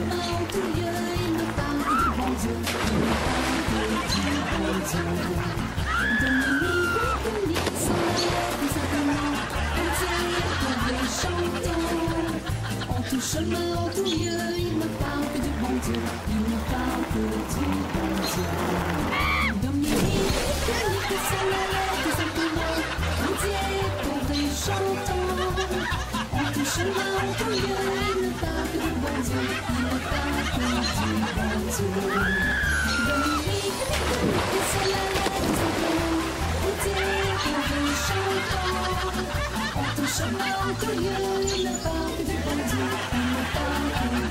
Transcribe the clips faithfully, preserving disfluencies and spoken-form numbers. Chemin en tout lieu, il ne parle que du bon Dieu, il ne parle que du bon Dieu. Dominique, Dominique, c'est la lèvre des imprimés, entier pour des chantants. En tout chemin en tout lieu, il ne parle que du bon Dieu, il ne parle que du bon Dieu. Dominique, Dominique, c'est la lèvre des imprimés, entier pour des chantants. En tout chemin en tout lieu, il ne parle que du bon Dieu.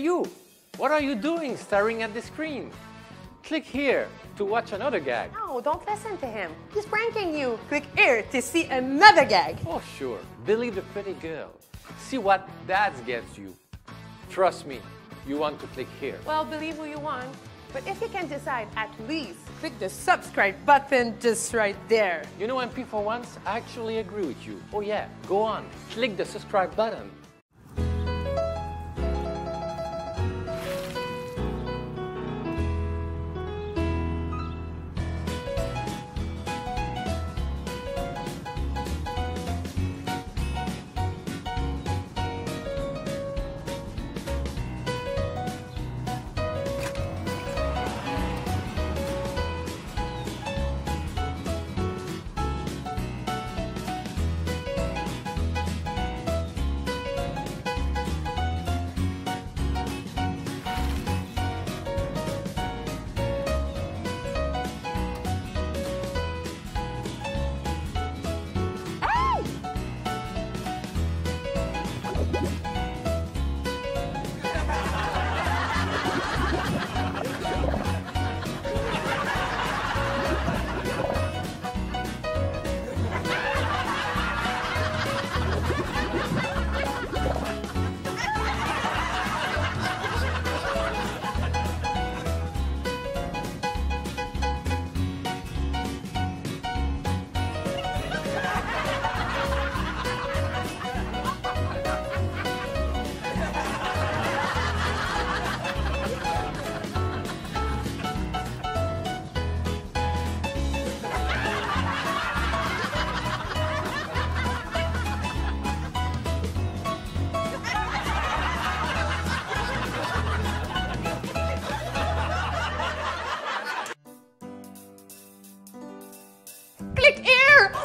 You, what are you doing staring at the screen? Click here to watch another gag. No, don't listen to him. He's pranking you. Click here to see another gag. Oh, sure. Believe the pretty girl. See what that gets you. Trust me, you want to click here. Well, believe who you want. But if you can decide, at least click the subscribe button just right there. You know, M P, for once, I actually agree with you. Oh, yeah, go on. Click the subscribe button.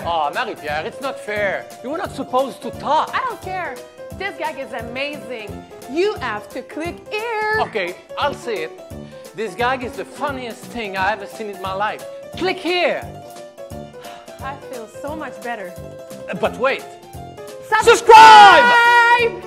Aw, oh, Marie-Pierre, it's not fair. You were not supposed to talk. I don't care. This gag is amazing. You have to click here. Okay, I'll say it. This gag is the funniest thing I ever seen in my life. Click here. I feel so much better. Uh, but wait. Subscribe! Subscribe!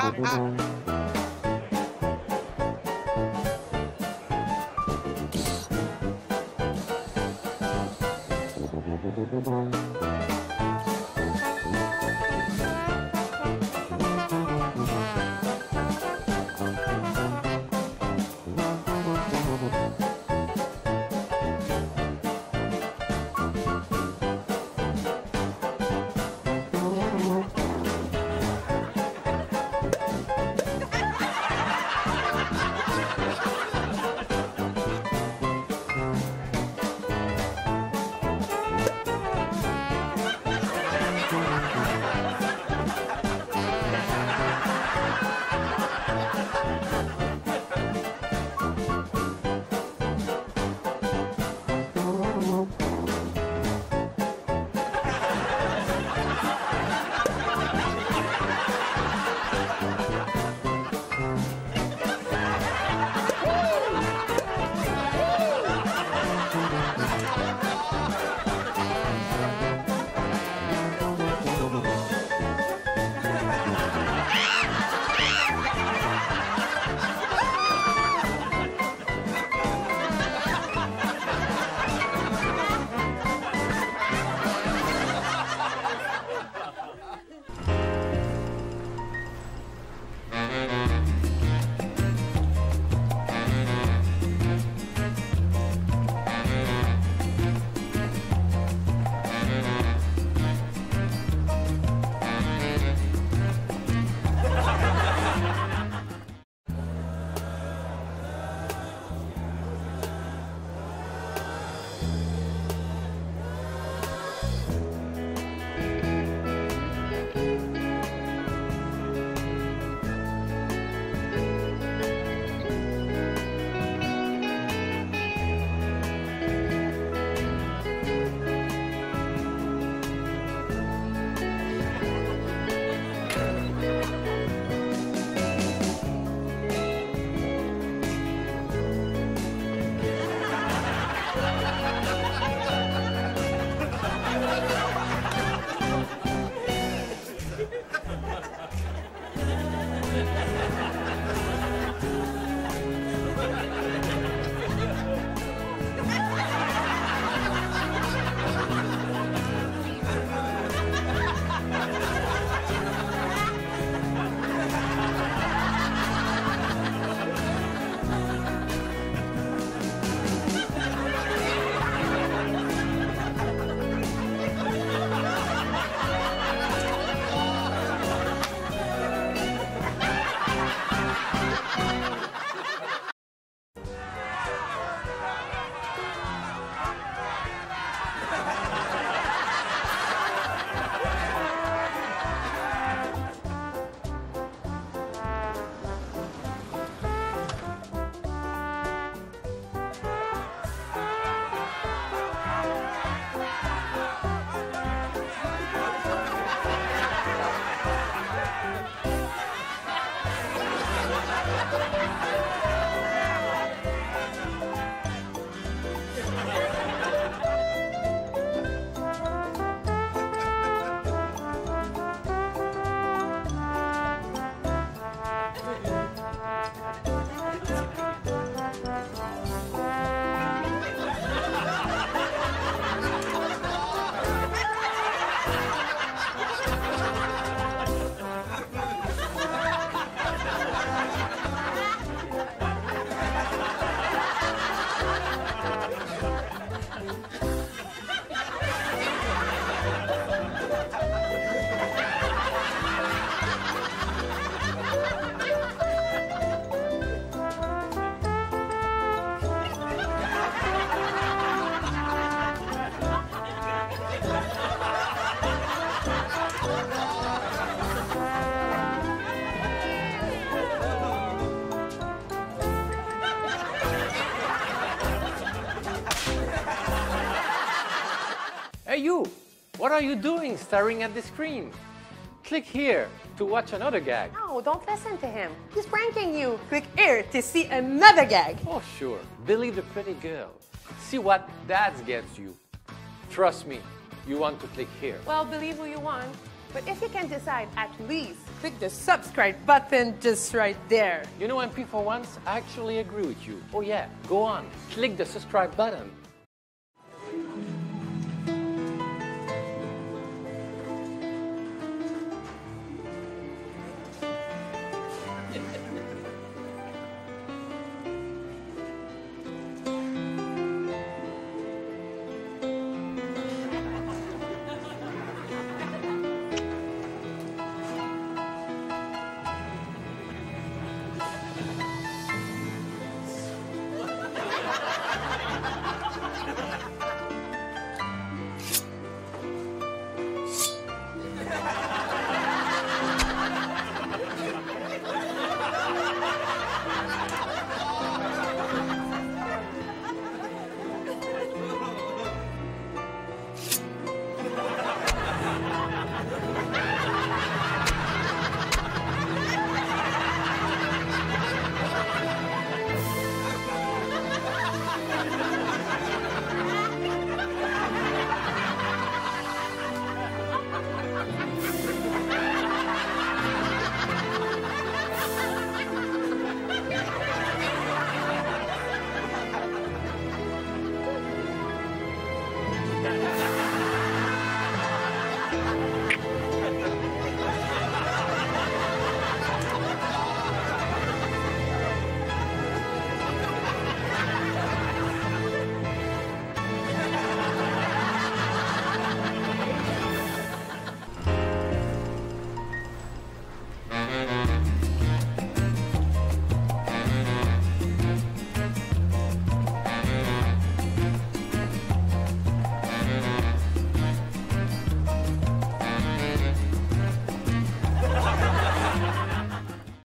Hey you! What are you doing staring at the screen? Click here to watch another gag. No, don't listen to him. He's pranking you. Click here to see another gag. Oh sure, believe the pretty girl. See what that gets you. Trust me, you want to click here. Well, believe who you want. But if you can decide, at least click the subscribe button just right there. You know, M P, for once, I actually agree with you. Oh yeah, go on, click the subscribe button.